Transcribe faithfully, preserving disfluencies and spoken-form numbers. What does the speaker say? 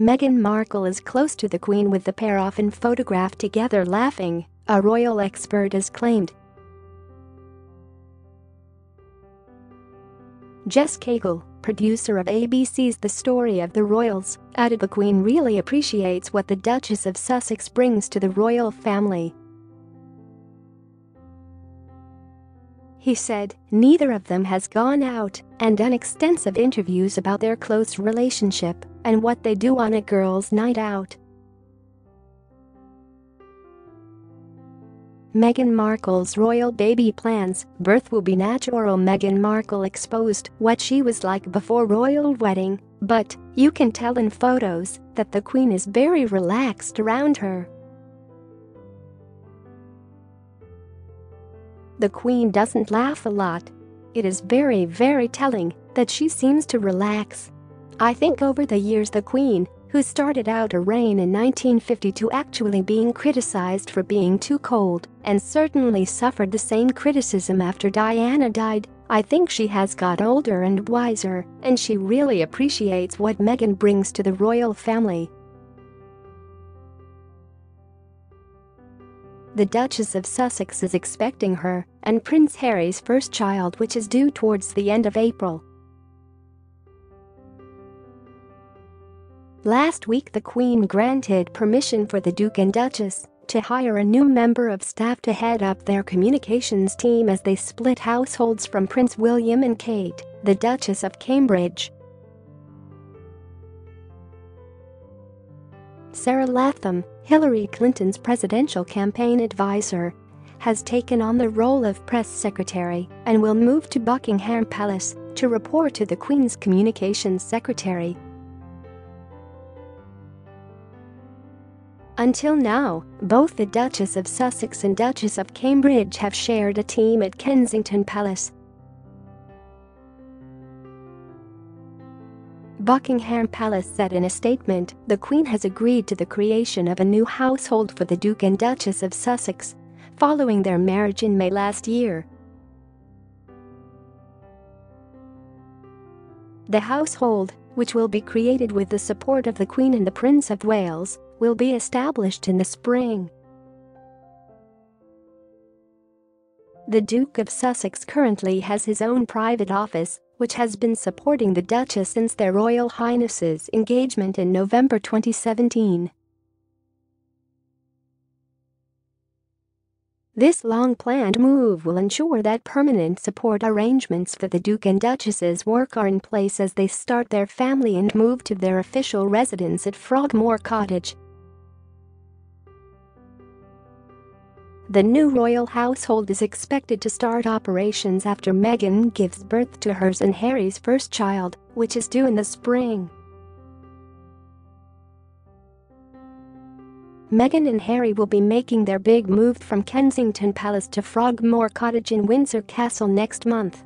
Meghan Markle is close to the Queen, with the pair often photographed together laughing, a royal expert has claimed. Jess Cagle, producer of A B C's The Story of the Royals, added the Queen really appreciates what the Duchess of Sussex brings to the royal family. He said, "Neither of them has gone out and done extensive interviews about their close relationship and what they do on a girls' night out." Meghan Markle's royal baby plans. Birth will be natural. Meghan Markle exposed what she was like before royal wedding, but you can tell in photos that the Queen is very relaxed around her. The Queen doesn't laugh a lot. It is very, very telling that she seems to relax. I think over the years the Queen, who started out her reign in nineteen fifty-two actually being criticized for being too cold, and certainly suffered the same criticism after Diana died, I think she has got older and wiser, and she really appreciates what Meghan brings to the royal family. The Duchess of Sussex is expecting her and Prince Harry's first child, which is due towards the end of April. Last week the Queen granted permission for the Duke and Duchess to hire a new member of staff to head up their communications team as they split households from Prince William and Kate, the Duchess of Cambridge. Sarah Latham, Hillary Clinton's presidential campaign advisor, has taken on the role of press secretary and will move to Buckingham Palace to report to the Queen's communications secretary. Until now, both the Duchess of Sussex and Duchess of Cambridge have shared a team at Kensington Palace. Buckingham Palace said in a statement, the Queen has agreed to the creation of a new household for the Duke and Duchess of Sussex following their marriage in May last year. The household, which will be created with the support of the Queen and the Prince of Wales, will be established in the spring. The Duke of Sussex currently has his own private office, which has been supporting the Duchess since their Royal Highness's engagement in November twenty seventeen. This long-planned move will ensure that permanent support arrangements for the Duke and Duchess's work are in place as they start their family and move to their official residence at Frogmore Cottage. The new royal household is expected to start operations after Meghan gives birth to hers and Harry's first child, which is due in the spring. Meghan and Harry will be making their big move from Kensington Palace to Frogmore Cottage in Windsor Castle next month.